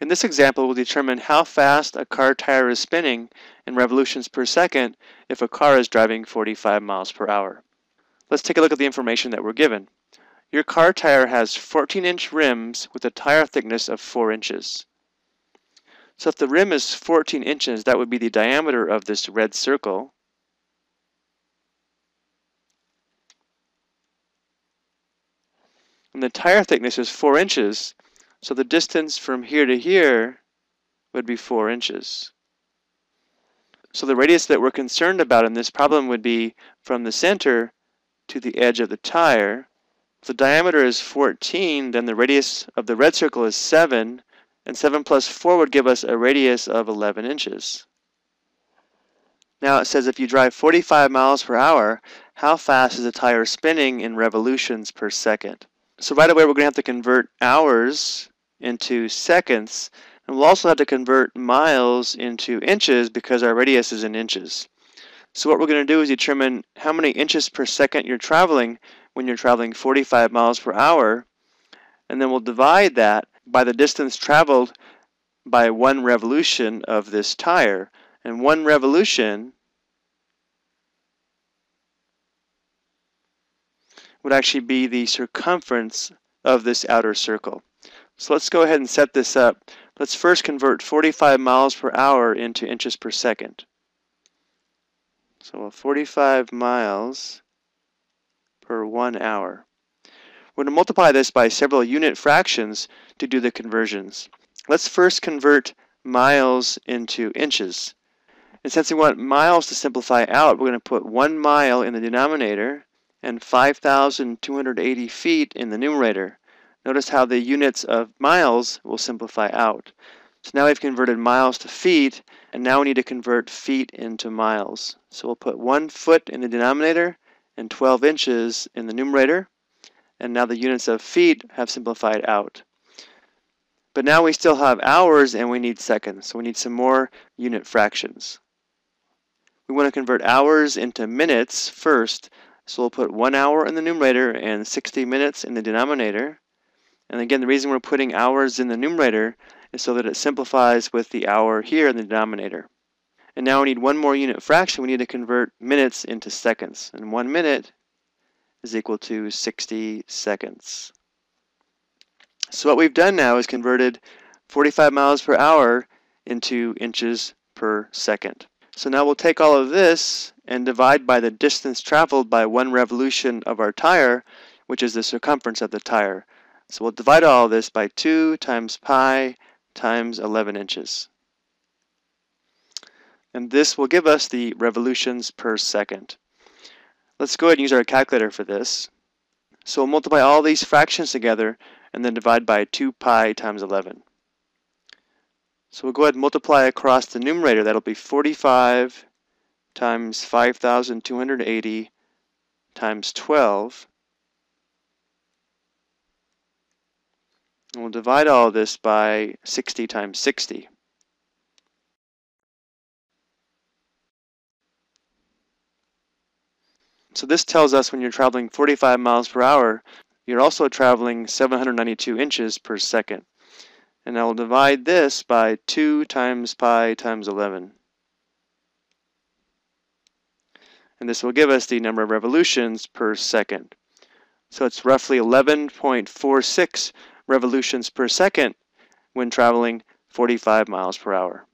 In this example, we'll determine how fast a car tire is spinning in revolutions per second if a car is driving 45 miles per hour. Let's take a look at the information that we're given. Your car tire has 14-inch rims with a tire thickness of 4 inches. So if the rim is 14 inches, that would be the diameter of this red circle. And the tire thickness is 4 inches, so the distance from here to here would be 4 inches. So the radius that we're concerned about in this problem would be from the center to the edge of the tire. If the diameter is 14, then the radius of the red circle is 7, and 7 plus 4 would give us a radius of 11 inches. Now it says if you drive 45 miles per hour, how fast is the tire spinning in revolutions per second? So right away we're going to have to convert hours into seconds, and we'll also have to convert miles into inches because our radius is in inches. So what we're going to do is determine how many inches per second you're traveling when you're traveling 45 miles per hour, and then we'll divide that by the distance traveled by 1 revolution of this tire. And 1 revolution would actually be the circumference of this outer circle. So let's go ahead and set this up. Let's first convert 45 miles per hour into inches per second. So 45 miles per 1 hour. We're going to multiply this by several unit fractions to do the conversions. Let's first convert miles into inches. And since we want miles to simplify out, we're going to put 1 mile in the denominator and 5,280 feet in the numerator. Notice how the units of miles will simplify out. So now we've converted miles to feet, and now we need to convert feet into miles. So we'll put 1 foot in the denominator and 12 inches in the numerator. And now the units of feet have simplified out. But now we still have hours and we need seconds, so we need some more unit fractions. We want to convert hours into minutes first, so we'll put 1 hour in the numerator and 60 minutes in the denominator. And again, the reason we're putting hours in the numerator is so that it simplifies with the hour here in the denominator. And now we need 1 more unit fraction. We need to convert minutes into seconds, and 1 minute is equal to 60 seconds. So what we've done now is converted 45 miles per hour into inches per second. So now we'll take all of this and divide by the distance traveled by 1 revolution of our tire, which is the circumference of the tire. So we'll divide all of this by 2 times pi times 11 inches. And this will give us the revolutions per second. Let's go ahead and use our calculator for this. So we'll multiply all these fractions together and then divide by 2 pi times 11. So we'll go ahead and multiply across the numerator. That'll be 45 times 5,280 times 12. And we'll divide all of this by 60 times 60. So this tells us when you're traveling 45 miles per hour, you're also traveling 792 inches per second. And I will divide this by 2 times pi times 11. And this will give us the number of revolutions per second. So it's roughly 11.46 revolutions per second when traveling 45 miles per hour.